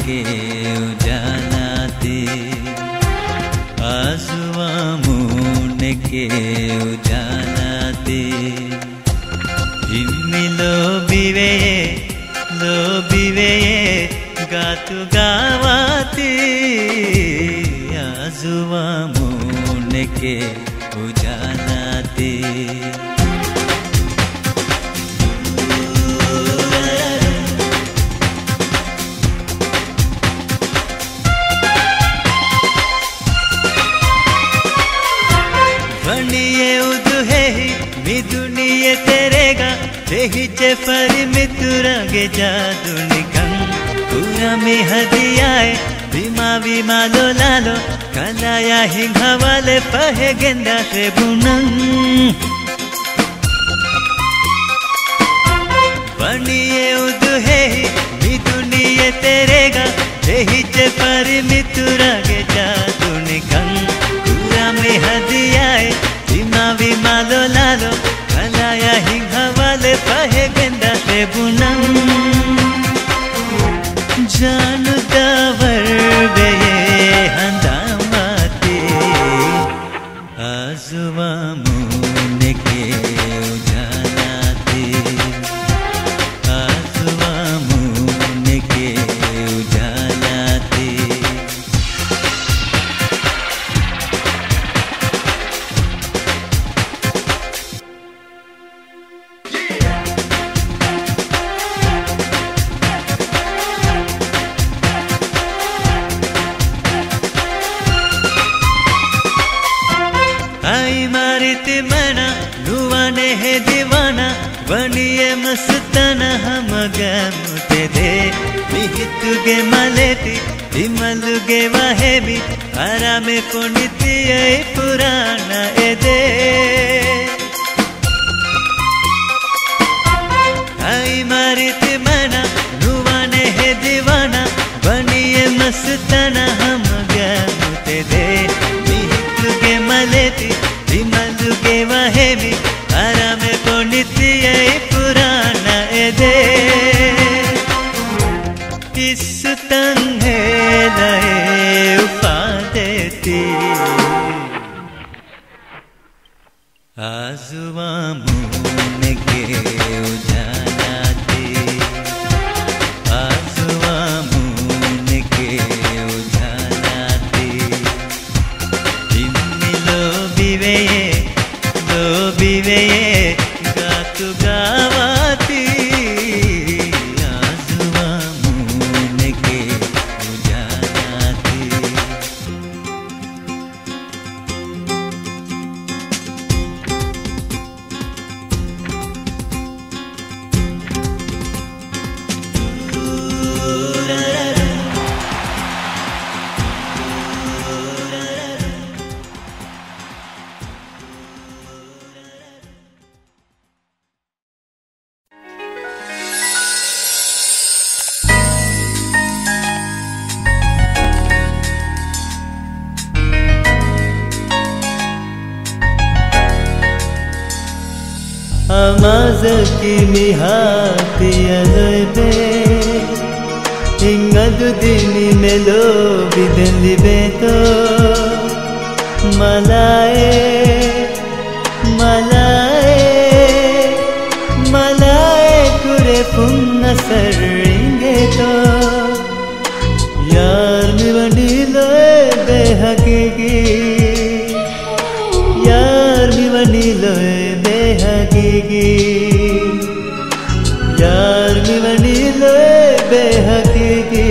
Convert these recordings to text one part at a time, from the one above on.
के उजाला दे, आसुआ मून के उजाला दे। हिम्मी लो बिवे गातु गावाती, आसुआ मून के उजाला दे। बनिए उदुहे मिदुनिए तेरेगा देहिचे फरी मितुरागे जादू निकम पूरा में हदियाए बीमा लो लालो कलाया हिंग हवाले पहे गेंदा से बुनंग। बनिए उदुहे मिदुनिए तेरेगा देहिचे फरी मितुरागे जादू निकम पूरा में हदियाए मालो लालो भलाया हिंग हवाले पहे गेंदा से बुनम। जानू दावर गए हंदामाते, आजुआ मून के उजाला दे, आजुआ मून के उजाला दे। आई मारिते मना नुवाने है दीवाना बनिए मस्ताना हम गमुते दे। मिहितुगे मालेती विमलुगे वाहे भी आरामे कोनिती ऐ पुराना ए दे। आई मारिते मना नुवाने है दीवाना बनिए मस्ताना हम गमुते दे। मिहितुगे मालेती वाहेमी आराम को नित्य पुराना ए दे। इस तंगे लय उपा देती, आजुआ मून के उजाला दे, आजुआ मून के उजाला दे। मिलो बिवे बिवे गातु गावाती, आजुआ मून के उजाला दे। किमी हाथियलोबे इंगदु दिनी मेलो बिदली बेतो मलाए मलाए मलाए कुरे पुन्ना सरिंगे तो यार मिवंडी लोए बेहकेगी, यार मिवंडी लोए बेहकेगी, यार मिवनी लोए बेहकी,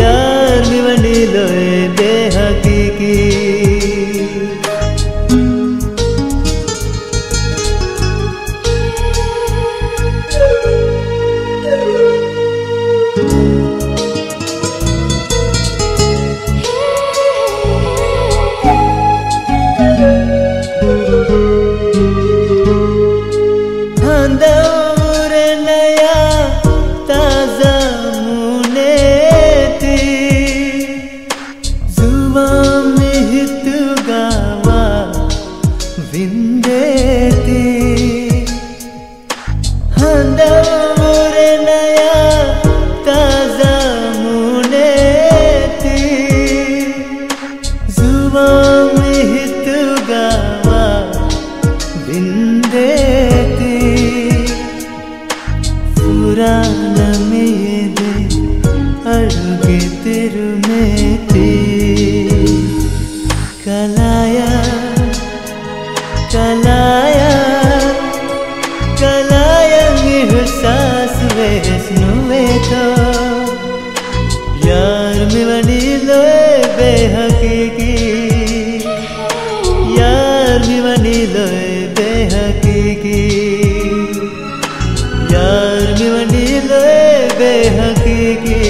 यार मिवनी लोए बेहकी। Handa ore naya taz कलायंग सास में हसनुए तो यार मिवनी लो बेहकीकी, यार मिवनी लो बेहकीकी, यार मिवनी लो बेहकीकी,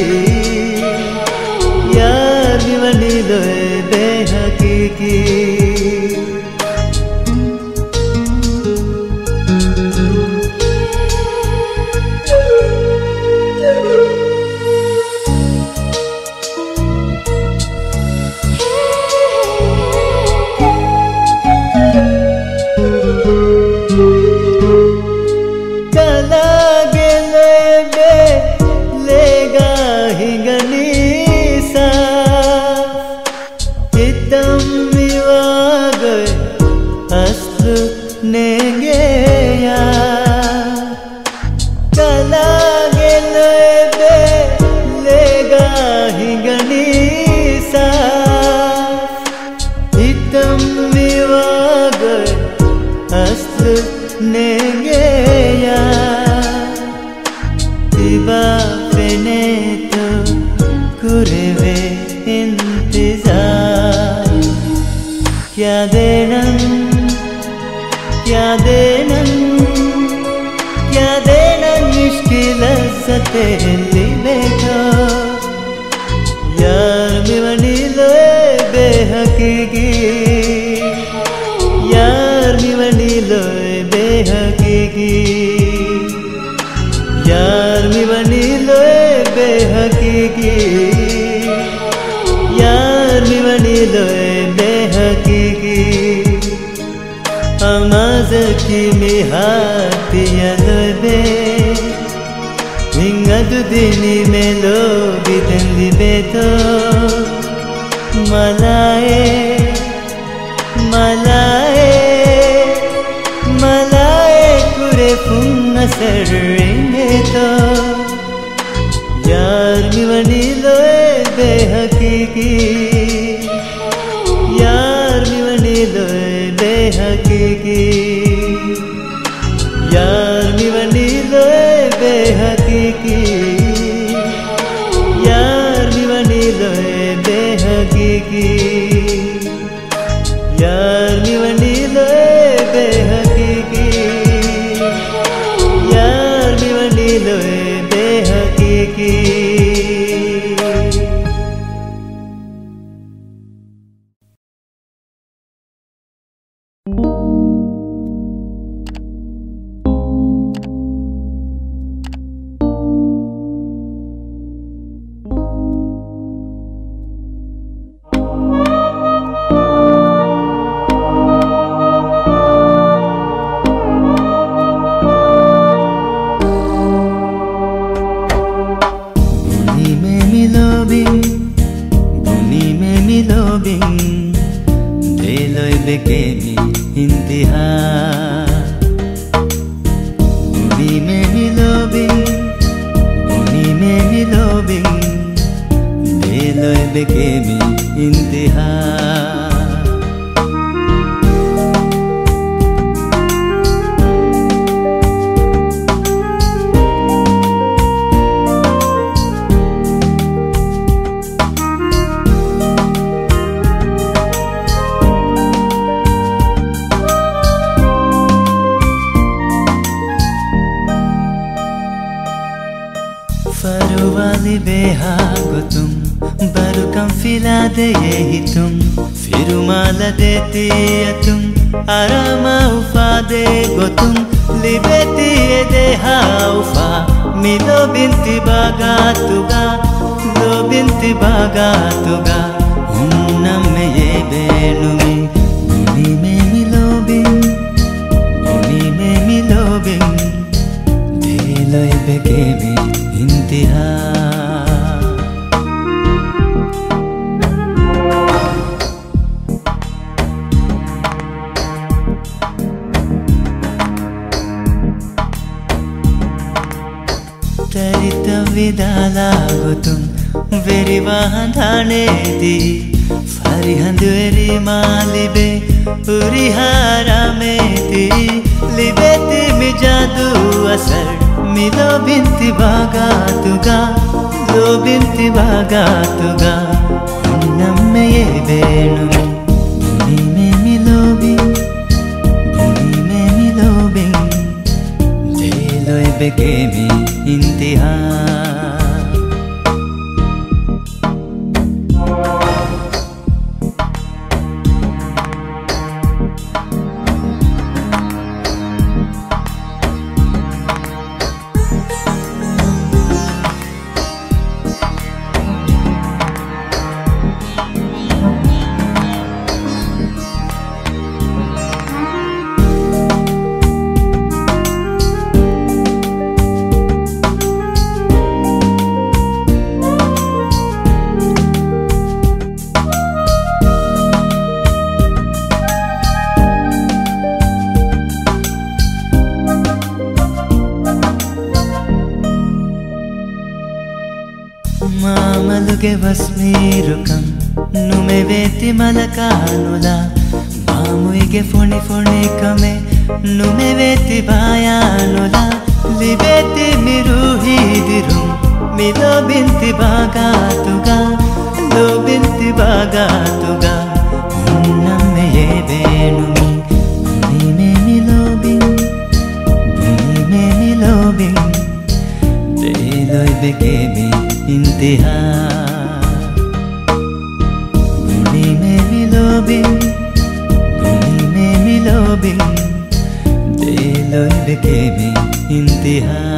यार मिवनी लो बेहकीकी। री मालिबे पूरी हारा में लो असर मिलो बिनती भागा तुगा लो बिनती भागा तुगा नम्मे ये बेणु बेके में इंतहा ವಸ್ಮೀರುಕಂ ನುಮೆ ವೇತಿ ಮಲಕಾನುಲ ಮಾಮುಯಿಗೆ ಫೋಣಿ ಫೋಣಿ ಕಮೆ ನುಮೆ ವೇತಿ ಬಾಯಾನುಲ ಲಿಬೇತಿ ಮಿರುಹಿದಿರು ಮಿಲೋ ಬಿಂತಿ ಬಾಗಾತುಗ ಲೋ ಬಿಂತಿ ಬಾಗಾತುಗ ನಮ್ಮೆಯೇ ಬೇಣು ಭೂಮಿಮೆ ಮಿಲೋ ಬಿಂ ಭೂಮಿಮೆ ಮಿಲೋ ಬಿಂ ದೇಲೋಯ್ ಬೇಕೆ ಬಿ ಇಂತಿಹಾ इंतहा।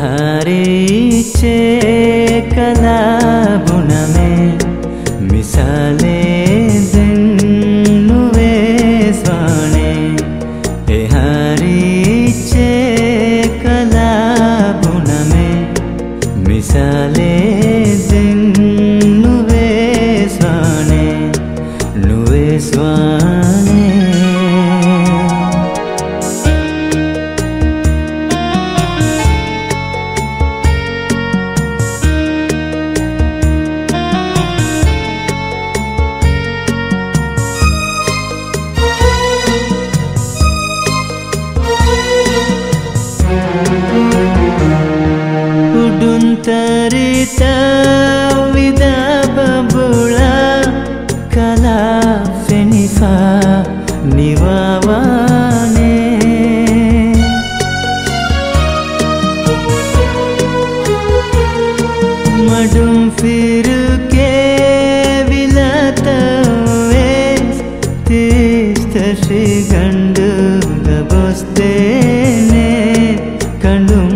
हरे चे कला बुन में मिसाले दिनुवे स्वाणे ए हरे चे कला बुन में मिसाले दिनुवे स्वाणे नुवे स्वाणे तरता विदा बबुला कला फेनिफा निवावाने मडुम फिर के विलाता वे तीस्तशी गंडु गबस्ते ने कंडुम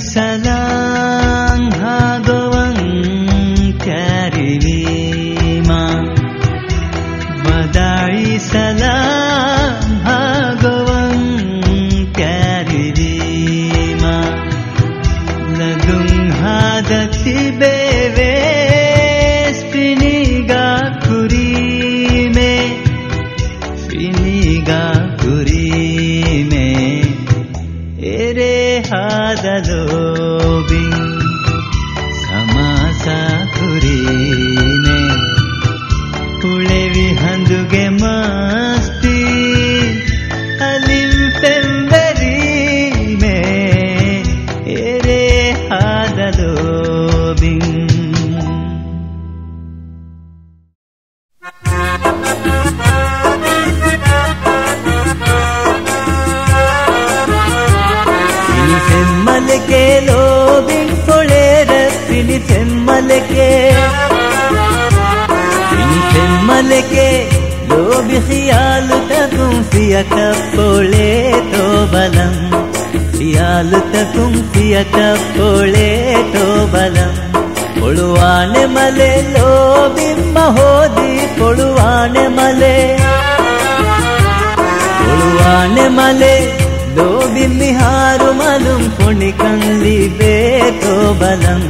salang hagawang karilima Madai salang hagawang karilima Lagung hadati beves piniga kurime Piniga kurime Ere hadalobing samasa kurime Pulevi handuge masti alil pemberime Ere hadalobing के लोबिंग फोड़े रत्नी फिल्मल के लोग ख्याल तकुम सिया कपोले तो बलम ख्याल तकुम सिया कपोले तो बलम पोड़वान मले लोबिंग महोदी पोड़वान मले पोड़वान मले दो बिन मिहारु मालूम फोनिकंली बे तो बलम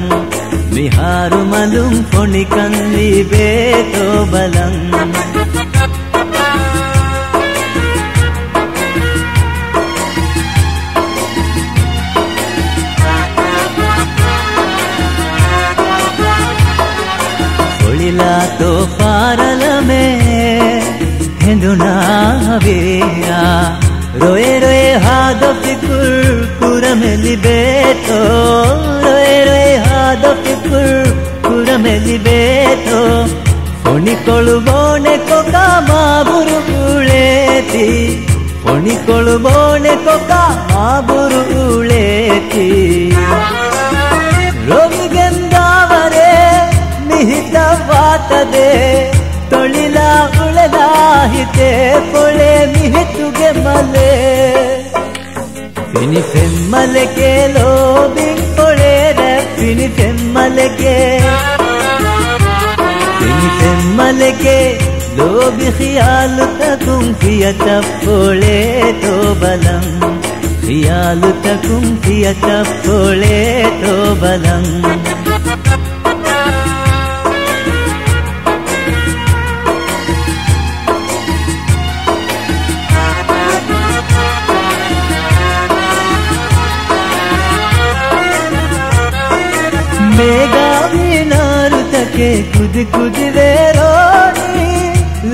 मिहारु मालूम फोनिकंली बे तो बलम फोलिला तो पारल में हिंदुना वेरा रोए रोए हादो फिकुर कुरमेली बेतो रोए रोए हादो फिकुर कुरमेली बेतो फोनी कोलु बोने को कामा बुरु उलेती फोनी कोलु बोने को कामा बुरु उलेती रोगी गंदावरे निहिता वात दे तोलिला उलेदा हिते पोले मिहितुगे मले फिनी फेमले के लोबिंग पोले रे फिनी फेमले के लोबी ख्याल तकुम फिया तपोले तो बलम ख्याल तकुम फिया तपोले तो बलम लेगा भी नार तके खुद खुद वेरोनी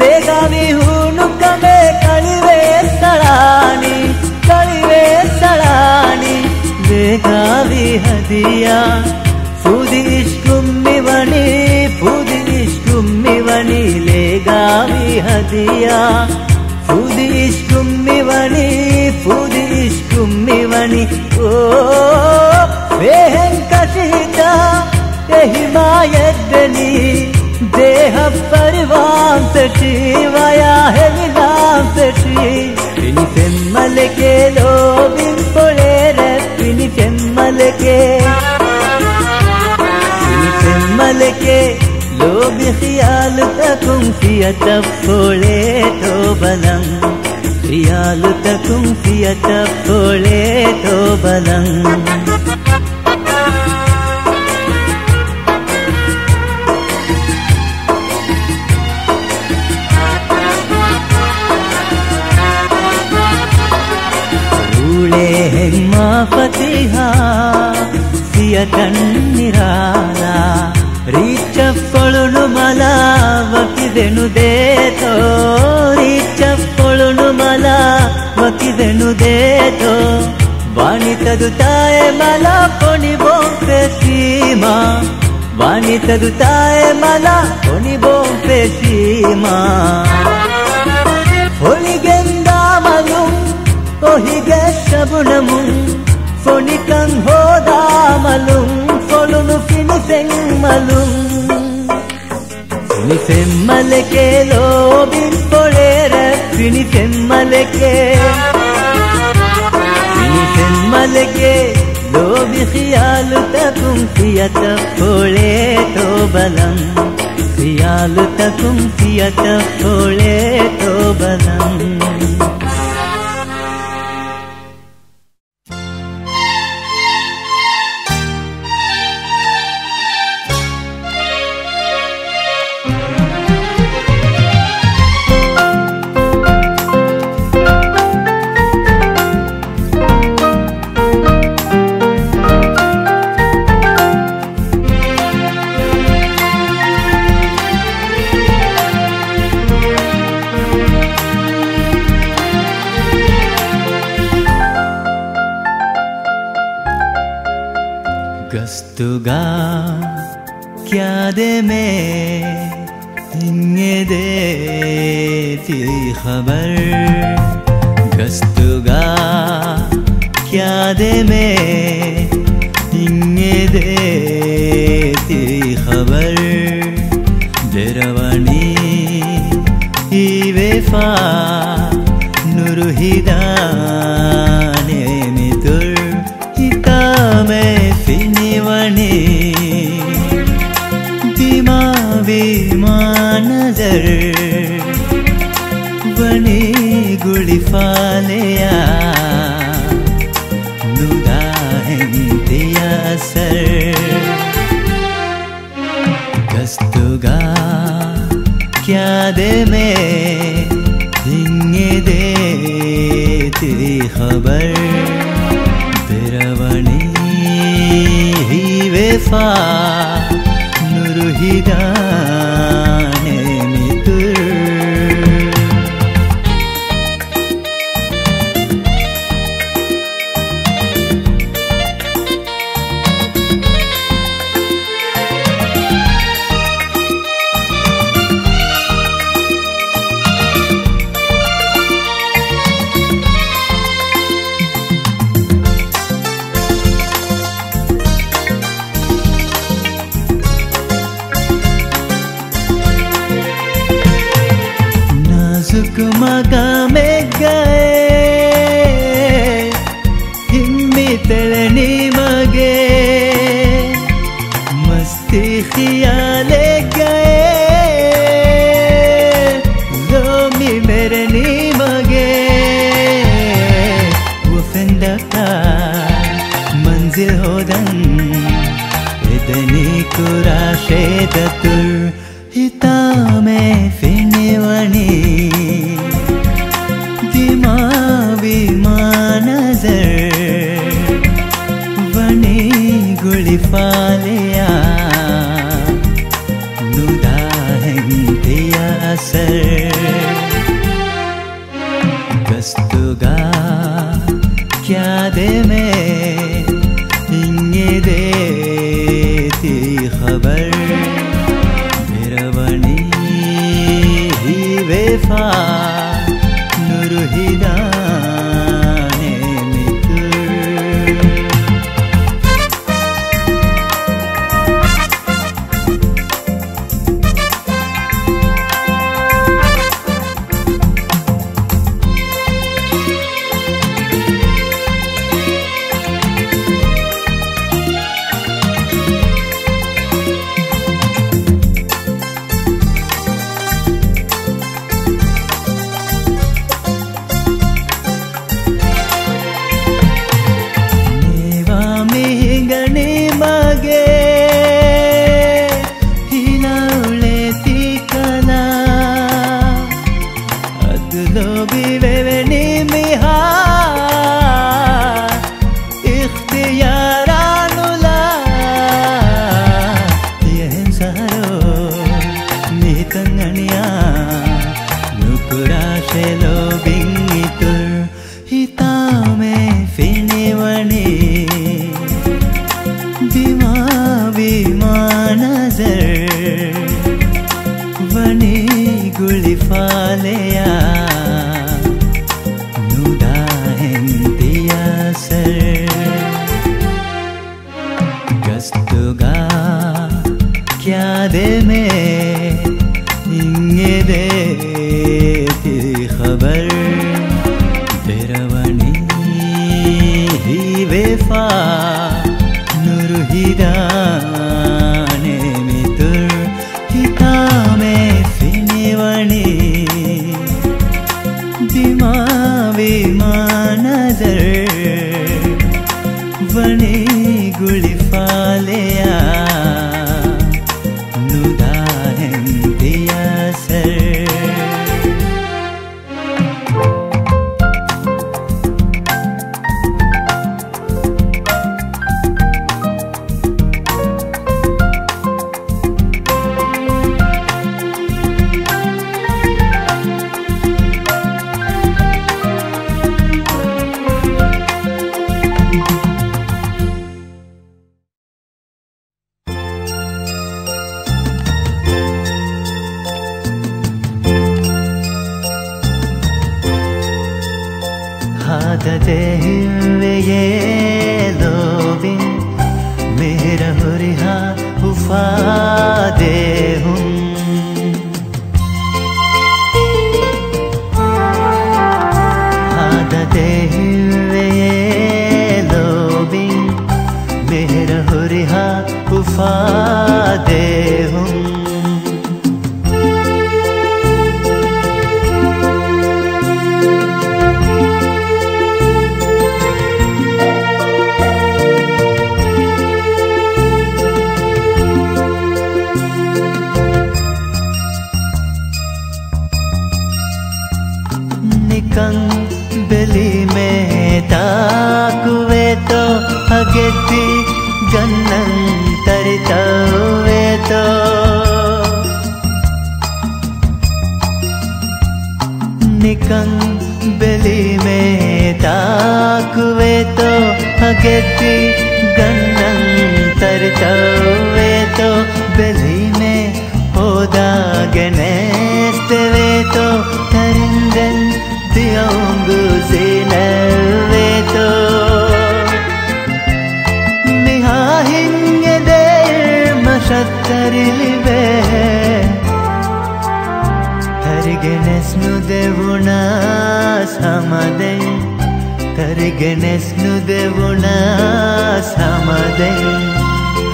लेगा भी हूनु कमे कलिवे सड़ानी लेगा भी हदिया फूदी इश्कुम्मी बनी फूदी इश्कुम्मी बनी लेगा भी हदिया फूदी इश्कुम्मी बनी फूदी इश्कुम्मी बनी ओ बेहन कशिता ते हिमायत देनी देह परवान सटी वाया है विलाम सटी पिनी फेमल के लोबिंग पोले रे पिनी फेमल के लोबी ख्याल तकुम फिया तपोले तो बलम ख्याल तकुम फिया तपोले तो बलम फतिहा सिया तन्निराला रीचप्पलुनु मला वकिदेनु देतो रीचप्पलुनु मला वकिदेनु देतो वाणी तदुताए मला कोनी बोंपे सीमा वाणी तदुताए मला कोनी बोंपे सीमा होली गेंदा मनु ओही गे शबुनमु फोनी कंग होदा मलुम फोलुनु फिनिसेंग मलुम फिनिसेंग मलके लोबिन पोले रे फिनिसेंग मलके तो भी ख्याल तकुम सियत खोले तो बनम, ख्याल तकुम सियत खोले तो बनम। गस्तुगा क्यादे में तिंगे देती खबर, गस्तुगा क्यादे में तिंगे देती खबर, देरवानी ही वेफा नुरुहिदाने मितुर हिता में दिमावी मानजर बनी गुड़िफालिया नुदा दिया सर। गस्तुगा क्या दे में दिंगे दे तेरी खबर, तेरा बनी ही वेफा नुरुहिदाने मितुर। खबर तेरा बनी ही बेफा सजे हिवे ये लोबी मेरा हुरिहा उफा दे हूँ आदते हिवे ये लोबी मेरा हुरिहा उफा दे हूँ बेली में ताकुवे तो अगेती गन्नन तरितावे तो निकंग बेली में ताकुवे तो अगेती गन्नन तरितावे तो बेली में होदा गनेस्तवे तो तरिंदन दियांगु ज़िनवे तो मिहाहिंगे देर मशत्तरिलिबे तरिगेनेस्नु देवुनास हमादे तरिगेनेस्नु देवुनास हमादे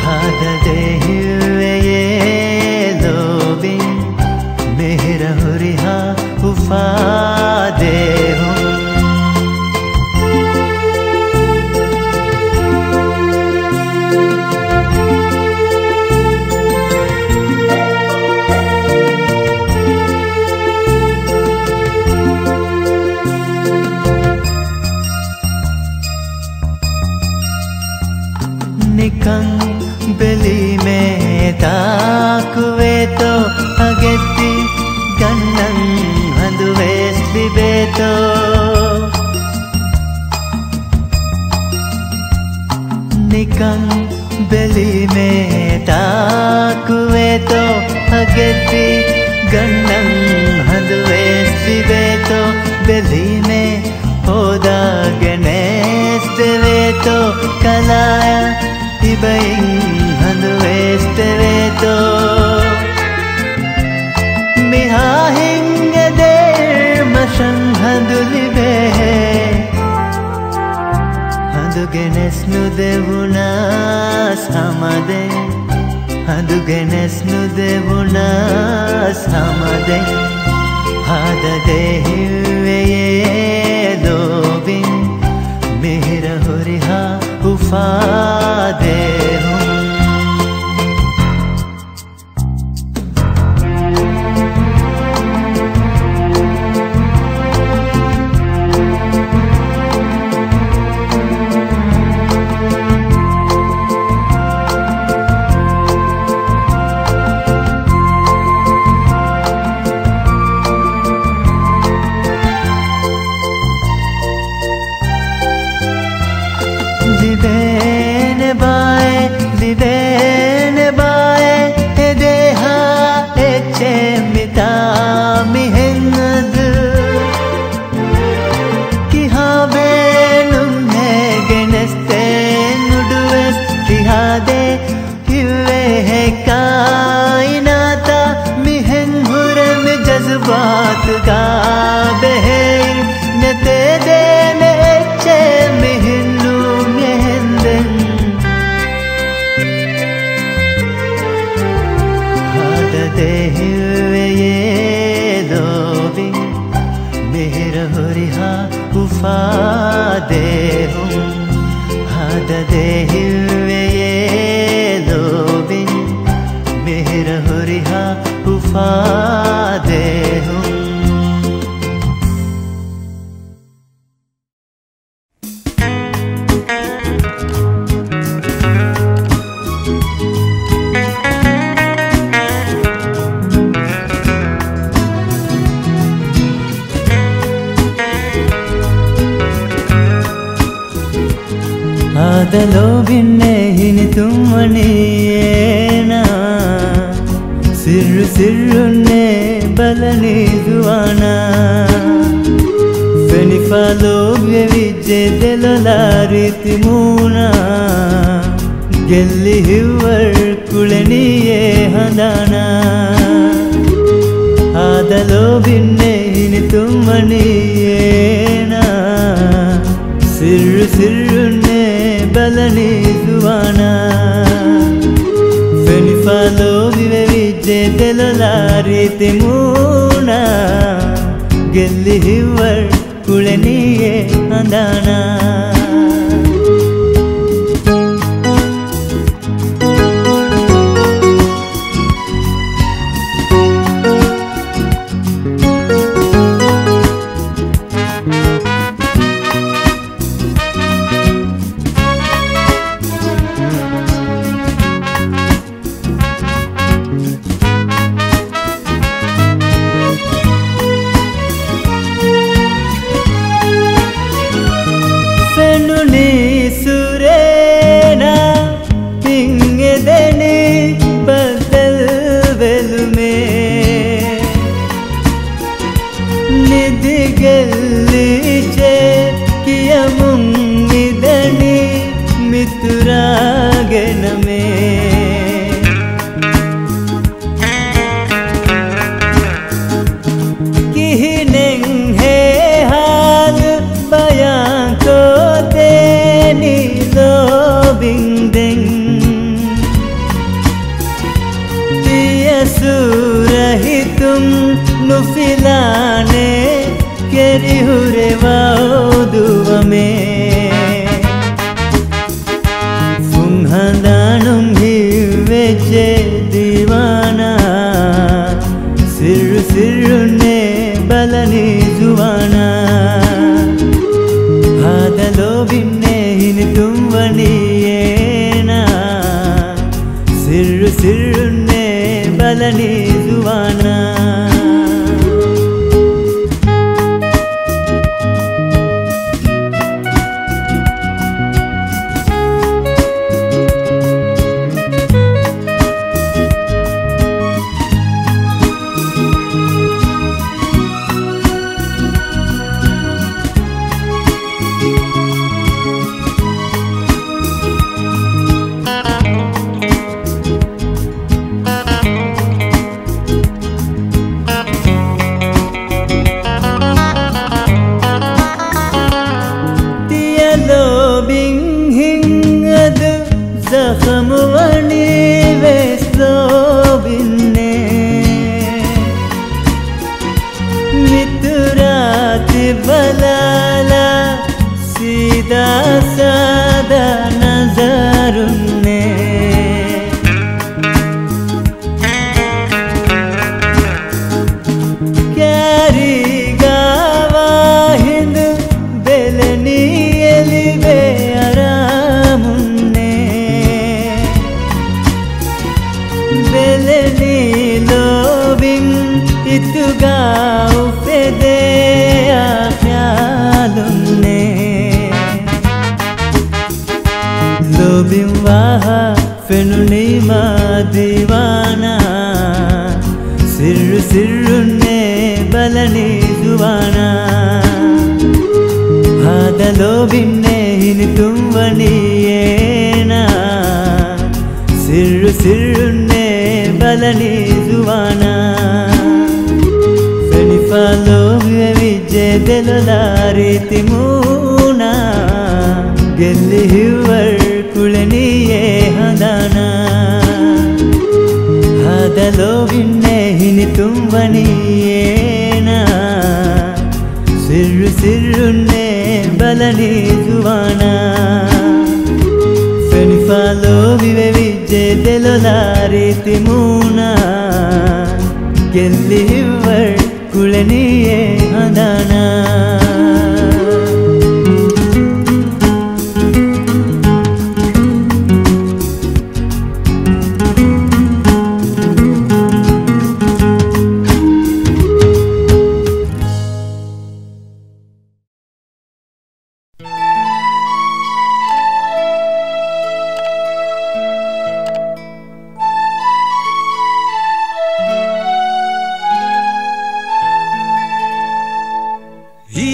हाददे हुए ये लोबी मेरा हुरिहा उफा दे हूँ निकंग बेली में ताकुवे तो अगेती गन्नंग तो निकंग बेली में ताकुवे तो अगेती गन्नंग हंदुवे सिवे तो बेली में होदा गनेस देवे तो कलाया इबइंग हंदुवे सिवे तो मिहाहिंगे दे संहंदुलिबे हंदुगेनेस्नु देवुनास हमादे हंदुगेनेस्नु देवुनास हमादे हाददे हिवे ये लोबी मेरा हुरिहा उफा दे हूँ ಬಾಲೋಗ್ಯ ವಿಜ್ಜೆ ದೆಲಲಾರಿತಿ ಮೂನ ಗೆಲ್ಲಿ ಹಿವಳ್ ಕುಳನಿಯೇ ಹದಾನ ಆದಲೋ ಭಿನ್ನೆ ಇನಿ ತುಮ್ಮನಿಯೇನ ಸಿರ್ರು ಸಿರ್ರುನ್ನೆ ಬಲನಿ ಸುವಾನ ಫೆನಿಫಾಲೋಗಿವೆ ವಿಜ್ಜೆ ದೆಲಲಾರಿತಿ ಮೂನ ಗೆಲ್ಲಿ ಹಿವಳ್ ಕುಳನಿಯೇ ಹದಾನ He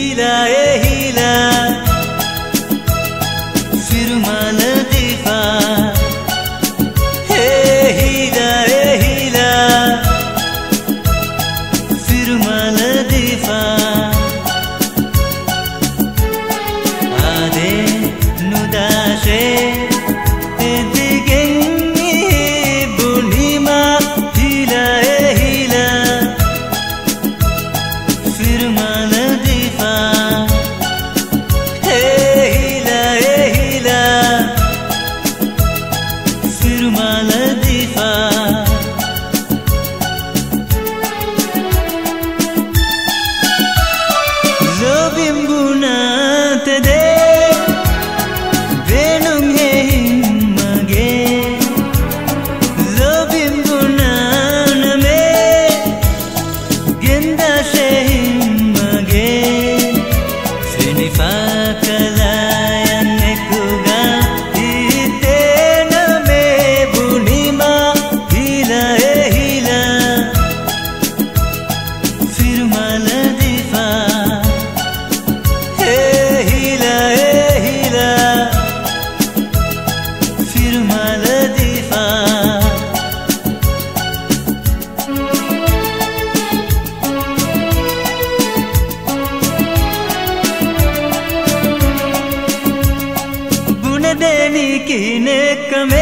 शाम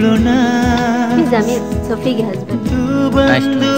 छोड़ो ना। He's Amir, Sophie's husband. Nice to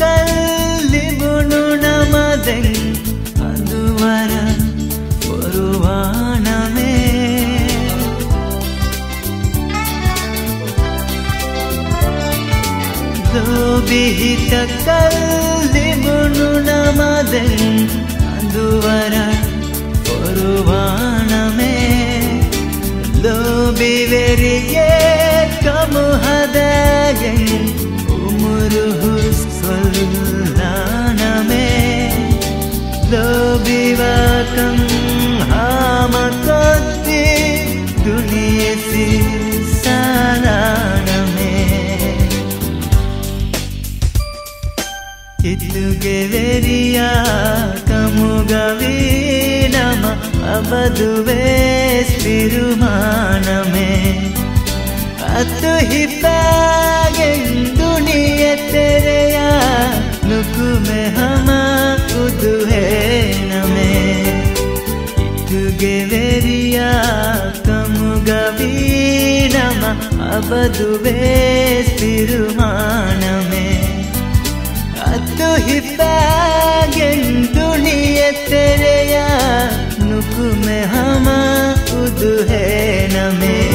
ಕಲ್ಲಿಬುನು ನಮದೆ ಅದುವರ ಬರುವಾನವೇ ದೋಬಿಹಿತ ಕಲ್ಲಿಬುನು ನಮದೆ ಅದುವರ ಬರುವಾನವೇ ದೋಬಿವೆರಿಗೆ ಕಮುಹದಗೆ ಉಮುರುಹು स्वल्लान में लोभिवाकं हामकत्ति दुनियसी सालान में इतुगे वेरिया कमुगवीनम अबदुवे स्पिरुमान में अतु हिपागें दुनिये तेरे नुकुमे हमा उदुहेन में इतुगे वेरिया कमुगवीनमा अबदुवे स्पिरुमान में अतु हिपागें दुनिये तेरेया नुकुमे हमा उदुहेन में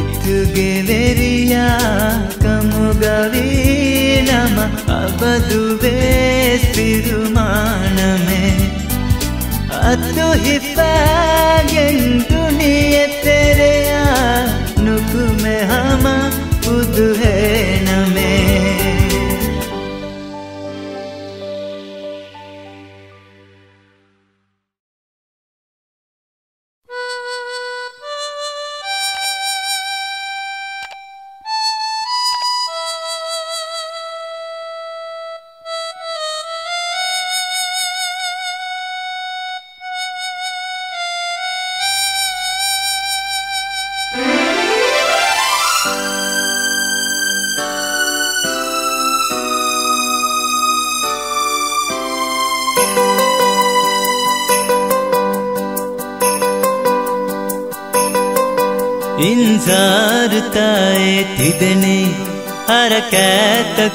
इतुगे वेरिया कमुगवी अबदुवे स्पिरुमान में अतु हिपागें दुनिये तेरे नुक में हम उदुहेन में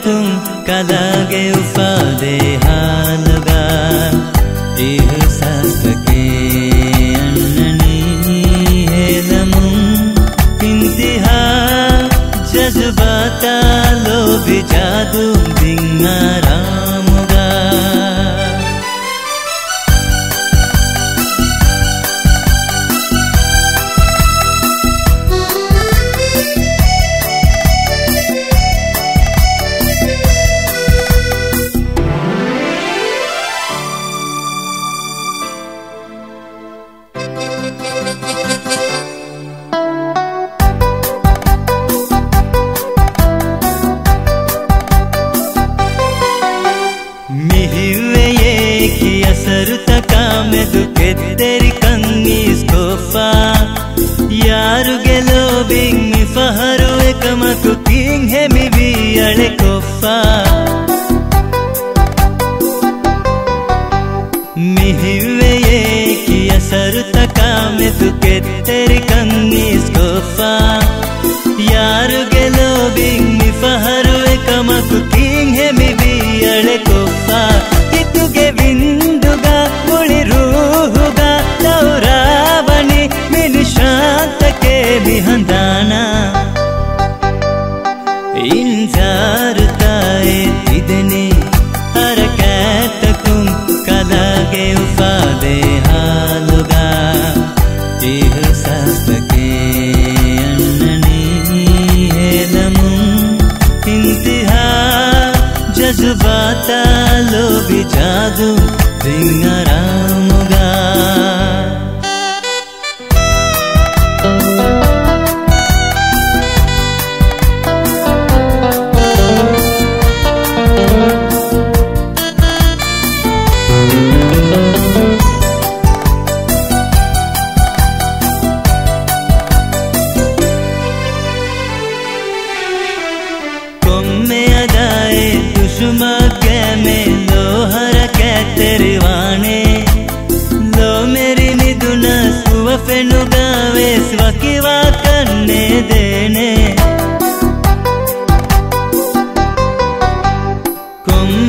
तुम कदागे उपादे हालगा इह सके अन्ननी है नमु इंतिहा जज्बाता लो बिजादू दिंगा रामगा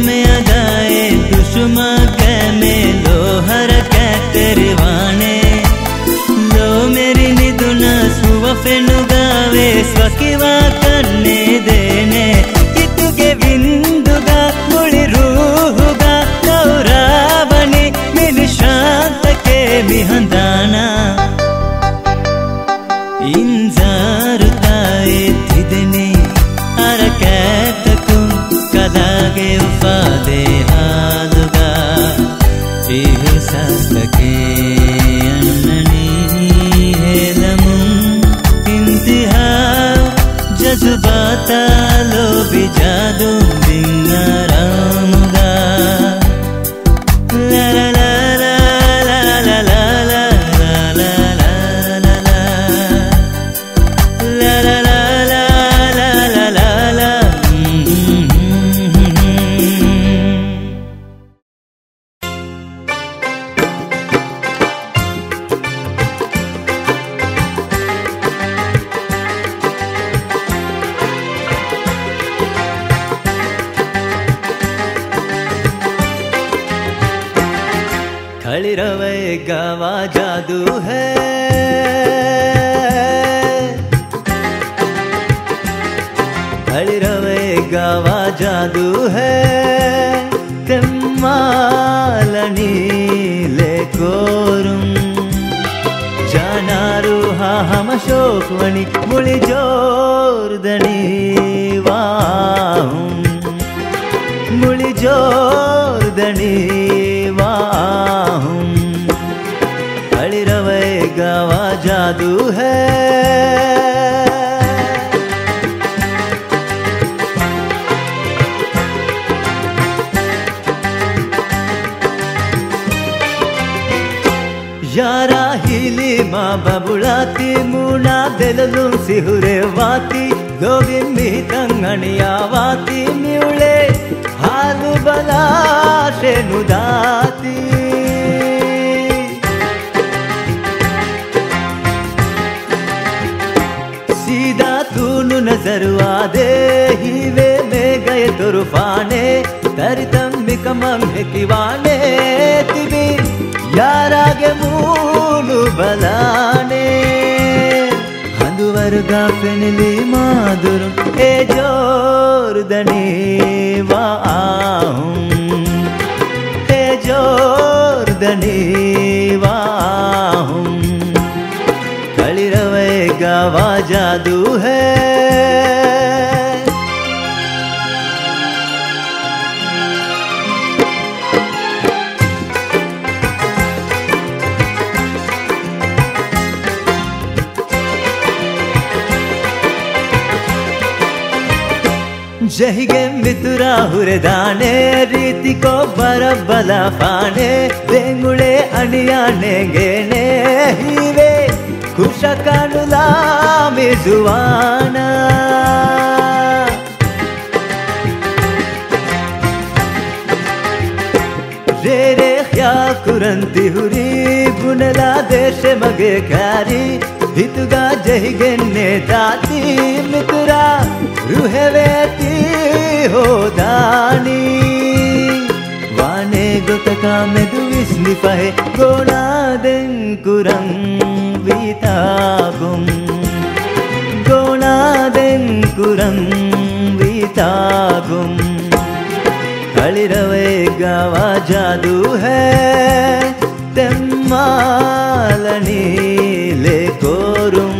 में अदाए दुश्मा कै में लो हर कै तेरे वाने लो मेरी निदुना सुवफे नुगावे स्वकिवा करने देने इतुके विंदुगा मुड़ी रूहुगा तौरा बने मिल शांत के मिहंदाना इंजार ताए थिदने अरकैत दागे उफादे हादुगा इह सके अन्ननी हेलमु इंतिहा जज्बाता लो बिजादु बिंगरामुगा ला ला ला ला ला ला ला ला ला ला ला ला गावा जादू है हलरवे गावा जादू है तेम्मालनी ले कोरुं जानारू हा हम शोकवणी मुली जोरदनी वाहुं मुली जोरदनी वाहुं हलरवे गावा जादू है यारा हिली माँ बबुलाती मुना दिलू सिहुरे वाती गोविंदी तंगणिया वाती म्यूले हालू बला से नुदाती नजरुआ दे हीवे में गए तुरफाने तरतम्बी कमंग किवाने तिबी यारा के मूलू बलाने हंदुवर गाफिनली मादुरुं ए जोरदनी वाहुं ए जोरदनी वाहुं हलरवे गावा जादू है जहिगे मितुरा हुरदाने रीति को बरबला पाने देंगुले अनियाने गेने हीवे खुशकानुला मिजुआना रे रे ख्याल कुरंती हुरी बुनला देश मगे कारी हितुगा जहिगे ने दाती मितुरा रूहे वेती हो दानी वाने गोतका में दुविस्नी पाहे गोना देंकुरंग वीतागुम गोना देंकुरंग वीतागुम हलरवे गावा जादू है तेम्मालनी ले कोरुं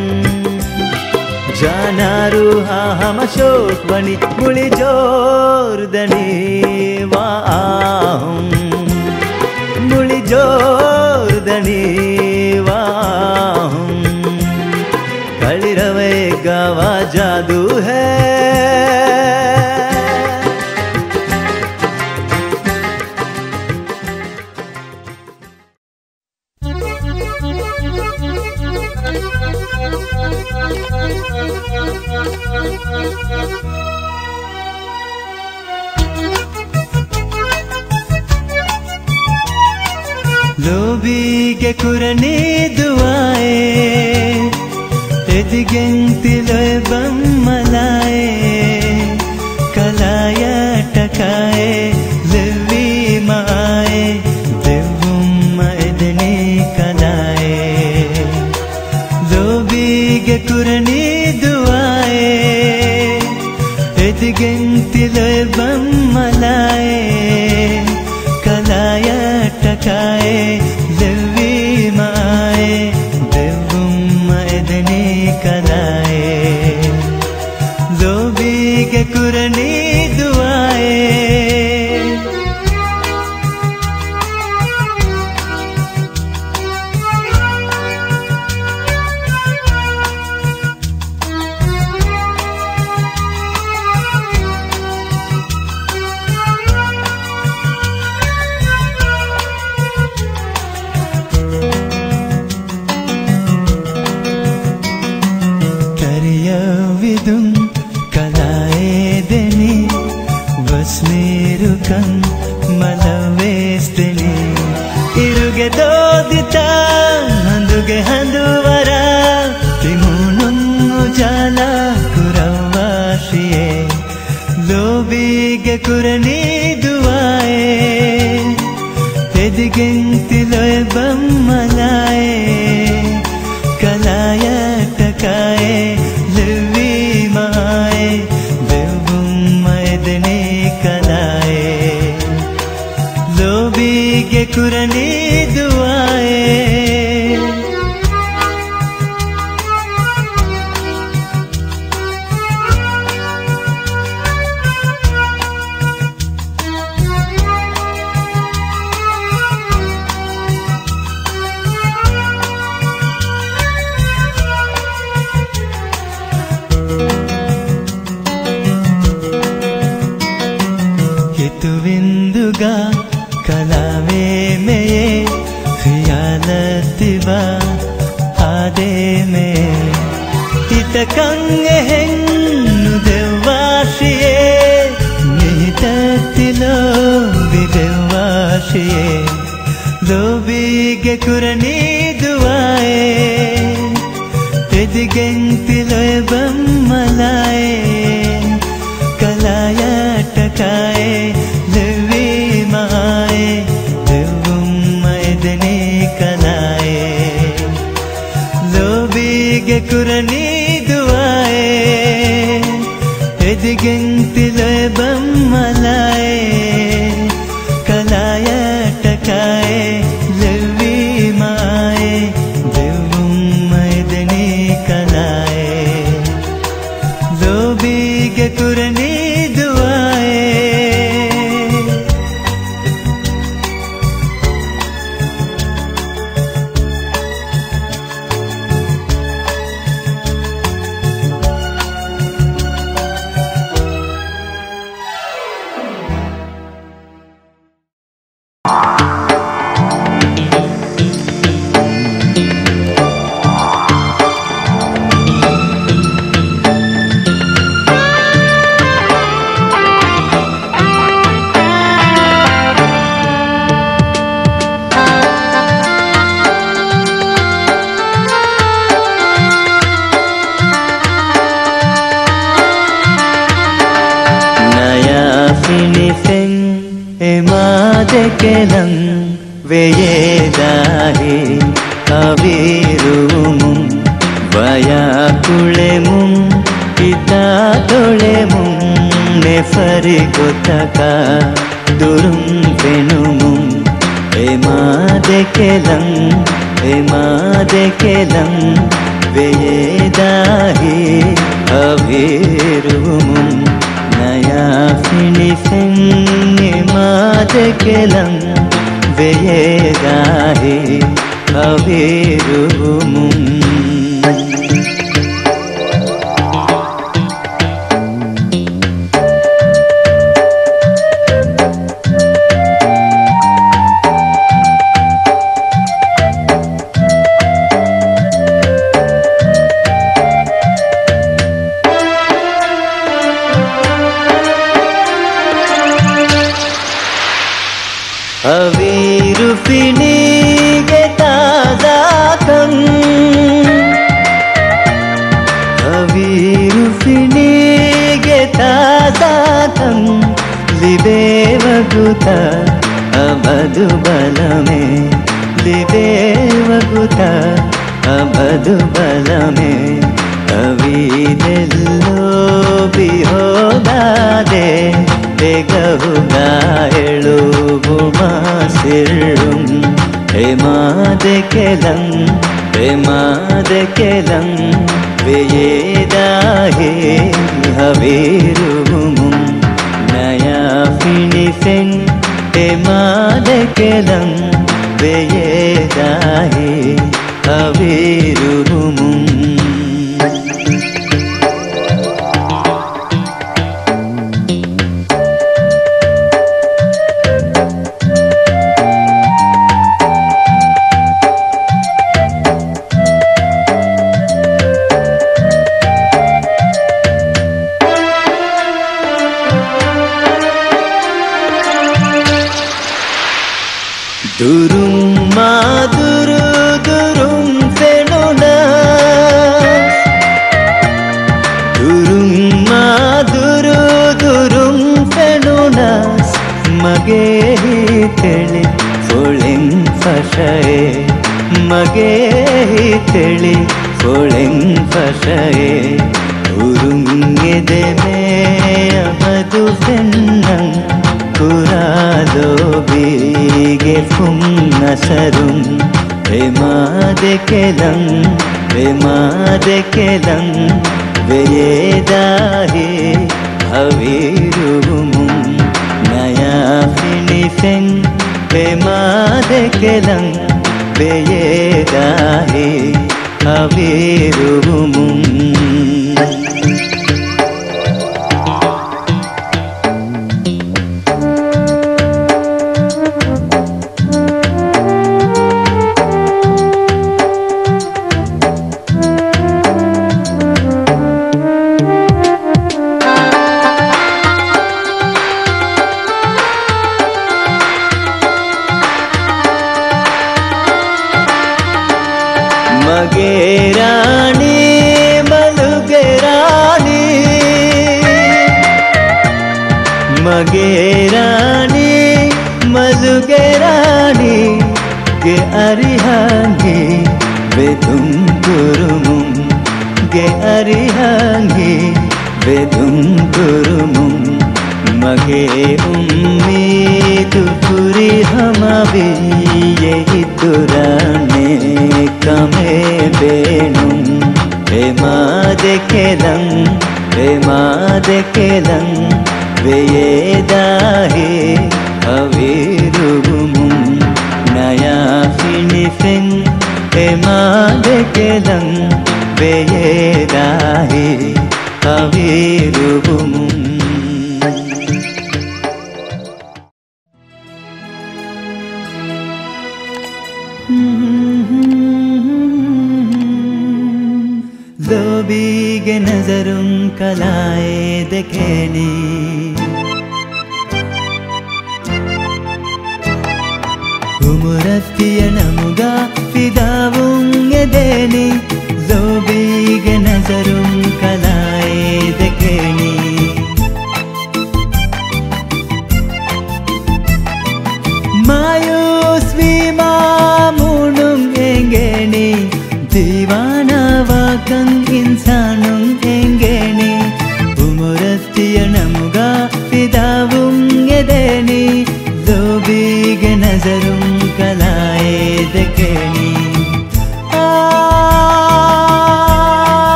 जानारू हा हम शोकवणी मुली जोरदनी वाहुं मुली जोरदनी वाहुं हलरवे गावा जादू है लोबी के कुरने दुआए तिल बम मलाए कलाया टक खाए दिल्ली माए दिव्युम इदनी कलाए लोबीगे कुरनी दुआए इदगिंतिलोय बम मलाए कलाया टकाए दिल्ली माए दिव्युम इदनी कलाए लोबीगे कुरनी कुरनी दुआए तिलोय बम मलाए कलाया टकाए लवी माए देवुम इदनी कलाए लोबी के कुरनी दुआए लोबीगे कुरनी दुआए तिलोय बम मलाए कलाया टकाए लवी माए दिव्युम इदनी कलाए लोबीगे कुरनी दुआए तिलोय बम मलाए कलाया टकाए लवी माए दिव्युम इदनी कलाए लोबीगे कुरनी वगुत अबदुबल में लिबे वगुत अबदुबल में अभी दिलो बिहोदादे बेगहुदा एळु बुमा सिरुम प्रेमाद केलं वेदाहे हवेरुम नया फिनिफिन प्रेमाद केलं वेदाहे हवेरुम मगे ही तेली फोलेंग फशे उरुंगे दे में अबदु फिन्नंग कुरादो बीगे फुम नसरुम प्रेमादे केलंग वेदाहे हवीरुम नया फिनिफिन प्रेमादे केलंग बेदाहे अवेरुम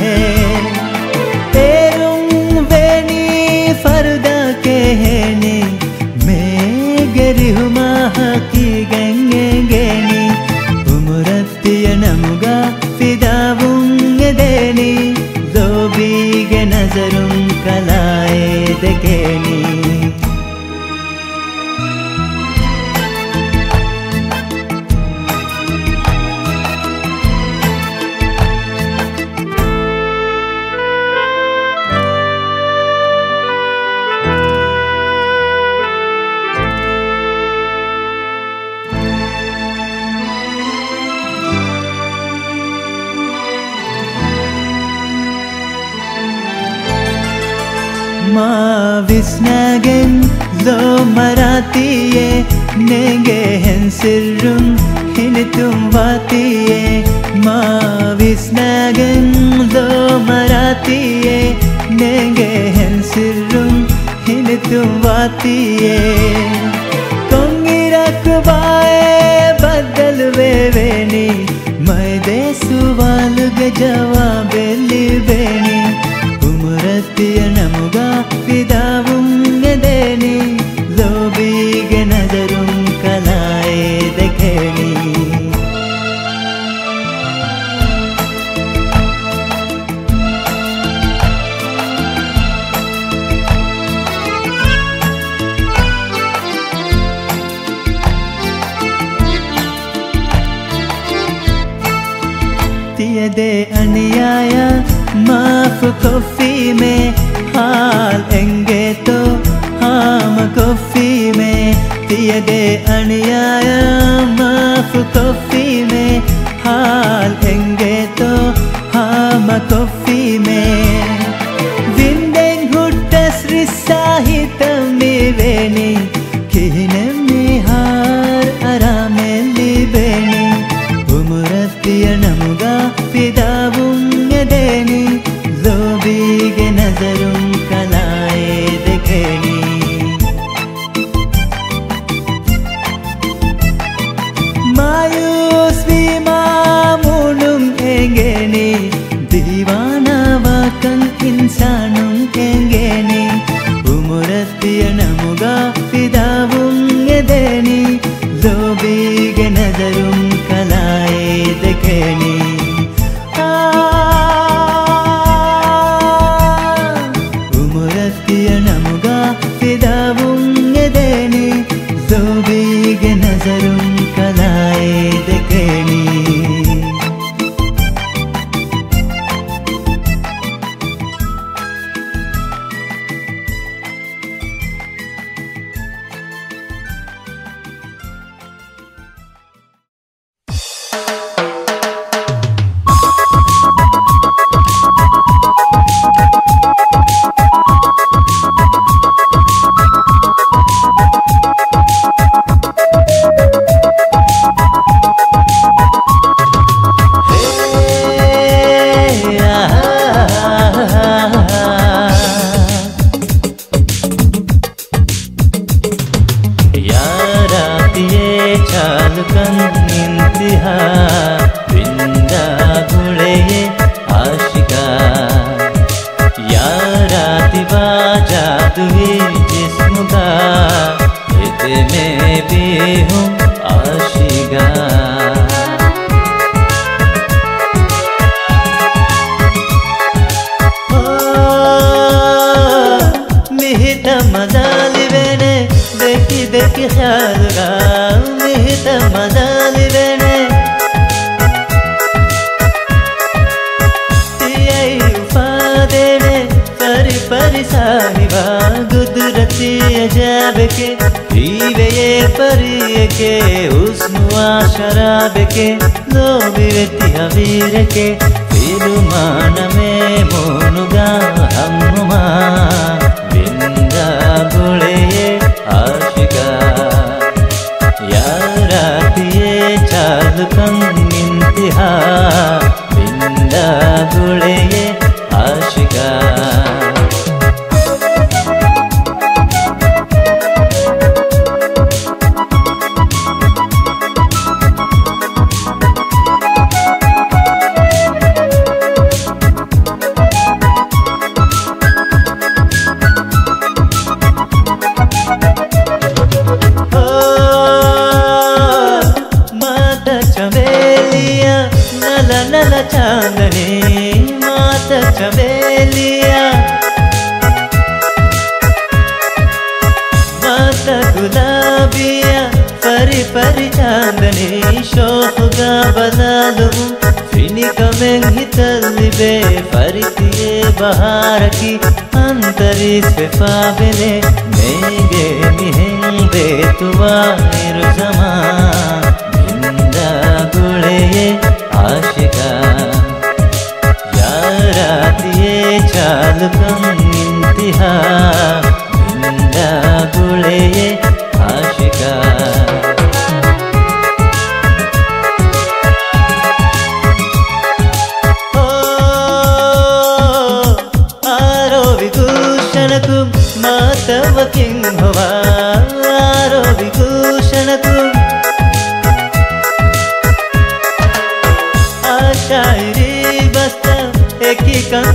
है नेगे हंसिरुम हिनतुम वातीये माविस्नागन दो मरातीये नेगे हंसिरुम हिनतुम वातीये कोंगिरकबाए बदल वेवेनी मैदे सुवाल गजवाबेली बेनी उमरतिया नमुगा पिदावुम गदेनी लोबीगे नजरुम कलाए देखेनी तिया दे अन्याया माफ कोफी में हाल एंगे तो हाम कोफी में तिया दे अन्याया माफ कोफी में हाल एंगे तो हाम कोफी में विंदें हुट्टस रिसाहित मिवेनी किने मिहार आरामे लिबेनी उमरतिया नमुगा पिदावुंगदेनी लोबीगे नजरुं कलाए देखेनी मायूस बीमामुनुं एंगेनी दीवाना वाकं इंसानुं एंगेनी उमरतिया नमुगा पिदावुंगदेनी लोबीगे नजरुं कलाए देखेनी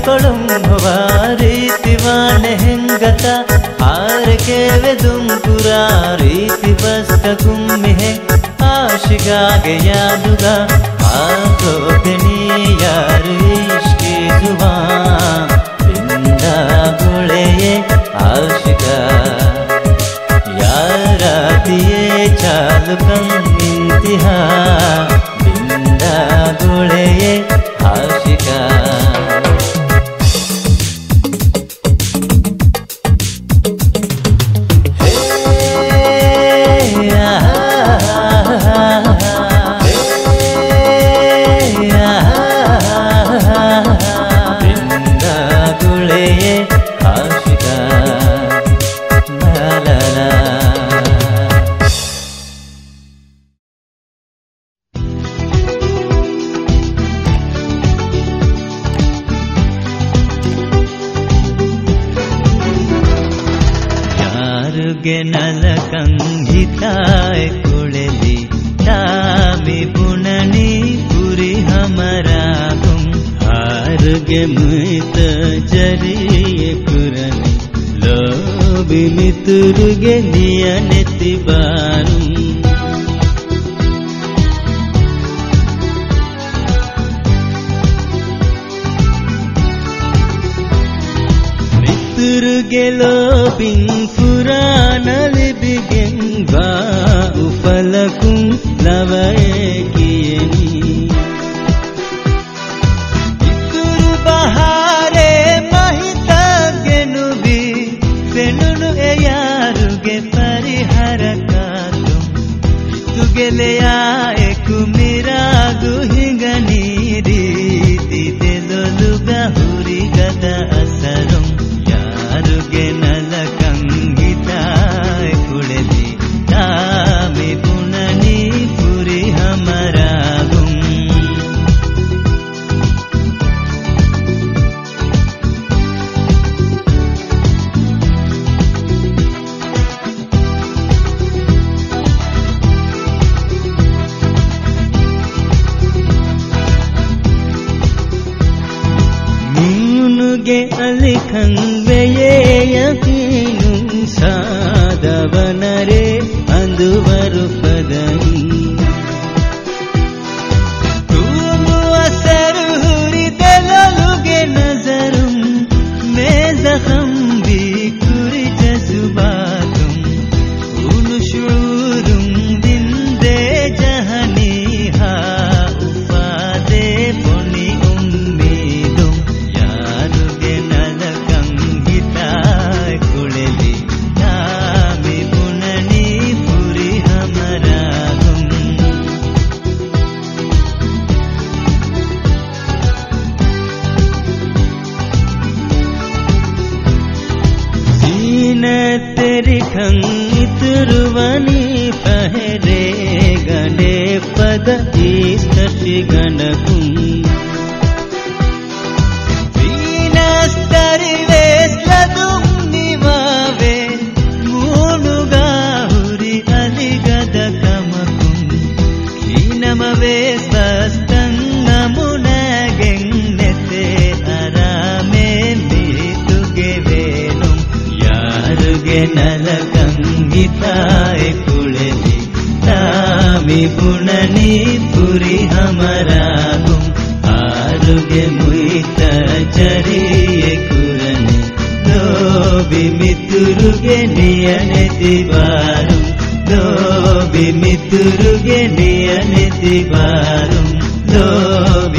पड़म भवारी तिवान हेंगता आर के वे दुम पुरारी तिवस का गुम है आशिका के यादुगा आतो गनी यार इश्की दुआ इंदा बोले ये आशिका यारा दिए चाल कम इंतिहा इंदा बोले ये आशिका तिबारुम दो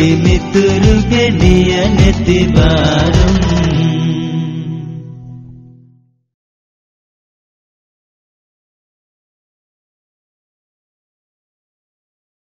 भी मितुरु के नियन तिबारुम।